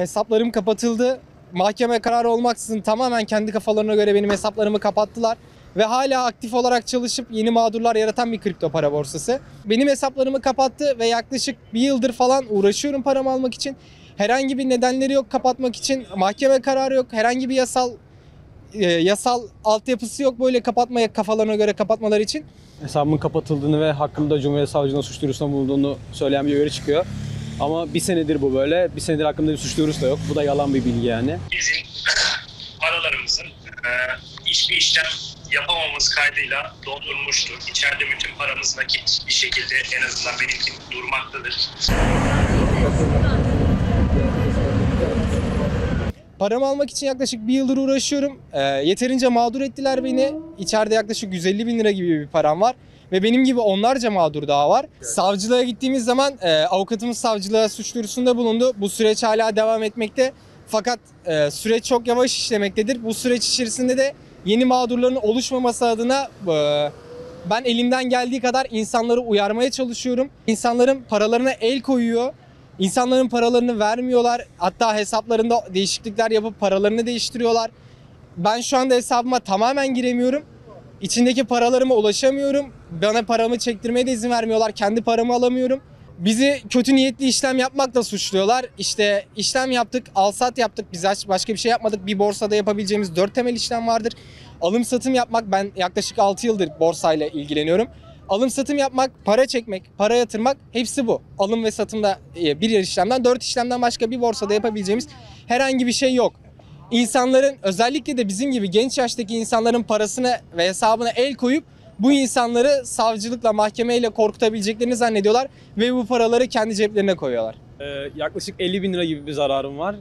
hesaplarım kapatıldı. Mahkeme kararı olmaksızın tamamen kendi kafalarına göre benim hesaplarımı kapattılar. Ve hala aktif olarak çalışıp yeni mağdurlar yaratan bir kripto para borsası. Benim hesaplarımı kapattı ve yaklaşık bir yıldır falan uğraşıyorum paramı almak için. Herhangi bir nedenleri yok kapatmak için, mahkeme kararı yok, herhangi bir yasal altyapısı yok böyle kapatmaya, kafalarına göre kapatmaları için. Hesabımın kapatıldığını ve hakkımda Cumhuriyet Savcılığı'na suç duyurusunda bulunduğunu söyleyen bir göre çıkıyor. Ama bir senedir bu böyle, bir senedir hakkımda bir suç duyurusu da yok. Bu da yalan bir bilgi yani. Bizim paralarımızın hiçbir işlem yapamamamız kaydıyla dondurmuştur. İçeride bütün paramız nakit bir şekilde, en azından benimki durmaktadır. Paramı almak için yaklaşık bir yıldır uğraşıyorum. Yeterince mağdur ettiler beni. İçeride yaklaşık 150.000 lira gibi bir param var. Ve benim gibi onlarca mağdur daha var. Evet. Savcılığa gittiğimiz zaman avukatımız savcılığa suç duyurusunda bulundu. Bu süreç hala devam etmekte. Fakat süreç çok yavaş işlemektedir. Bu süreç içerisinde de yeni mağdurların oluşmaması adına ben elimden geldiği kadar insanları uyarmaya çalışıyorum. İnsanların paralarına el koyuyor. İnsanların paralarını vermiyorlar. Hatta hesaplarında değişiklikler yapıp paralarını değiştiriyorlar. Ben şu anda hesabıma tamamen giremiyorum. İçindeki paralarıma ulaşamıyorum. Bana paramı çektirmeye de izin vermiyorlar. Kendi paramı alamıyorum. Bizi kötü niyetli işlem yapmakla suçluyorlar. İşte işlem yaptık, alsat yaptık. Biz başka bir şey yapmadık. Bir borsada yapabileceğimiz 4 temel işlem vardır. Alım satım yapmak. Ben yaklaşık 6 yıldır borsayla ilgileniyorum. Alım satım yapmak, para çekmek, para yatırmak hepsi bu. Alım ve satımda bir işlemden 4 işlemden başka bir borsada yapabileceğimiz herhangi bir şey yok. İnsanların, özellikle de bizim gibi genç yaştaki insanların parasına ve hesabına el koyup bu insanları savcılıkla, mahkemeyle korkutabileceklerini zannediyorlar ve bu paraları kendi ceplerine koyuyorlar. Yaklaşık 50.000 lira gibi bir zararım var.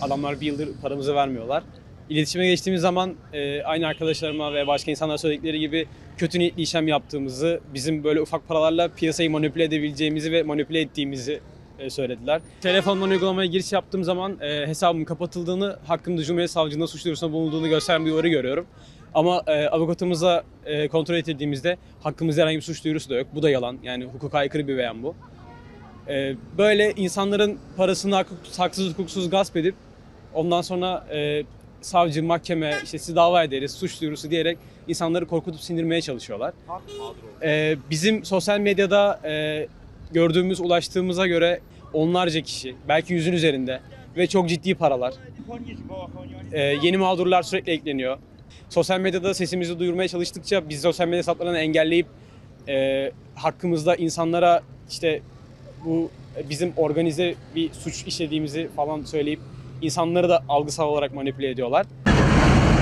Adamlar bir yıldır paramızı vermiyorlar. İletişime geçtiğimiz zaman aynı arkadaşlarıma ve başka insanlara söyledikleri gibi kötü niyetli işlem yaptığımızı, bizim böyle ufak paralarla piyasayı manipüle edebileceğimizi ve manipüle ettiğimizi söylediler. Telefondan uygulamaya giriş yaptığım zaman hesabımın kapatıldığını, hakkımda Cumhuriyet Savcılığı'nda suç duyurusunda bulunduğunu gösteren bir uyarı görüyorum. Ama avukatımıza kontrol ettirdiğimizde hakkımızda herhangi bir suç duyurusu da yok. Bu da yalan. Yani hukuka aykırı bir beyan bu. Böyle insanların parasını haksız hukuksuz gasp edip ondan sonra savcı, mahkeme, işte sizi dava ederiz, suç duyurusu diyerek insanları korkutup sindirmeye çalışıyorlar. Bizim sosyal medyada gördüğümüz, ulaştığımıza göre onlarca kişi, belki 100'ün üzerinde ve çok ciddi paralar. Yeni mağdurlar sürekli ekleniyor. Sosyal medyada sesimizi duyurmaya çalıştıkça biz sosyal medya hesaplarını engelleyip hakkımızda insanlara işte bu bizim organize bir suç işlediğimizi falan söyleyip İnsanları da algısal olarak manipüle ediyorlar.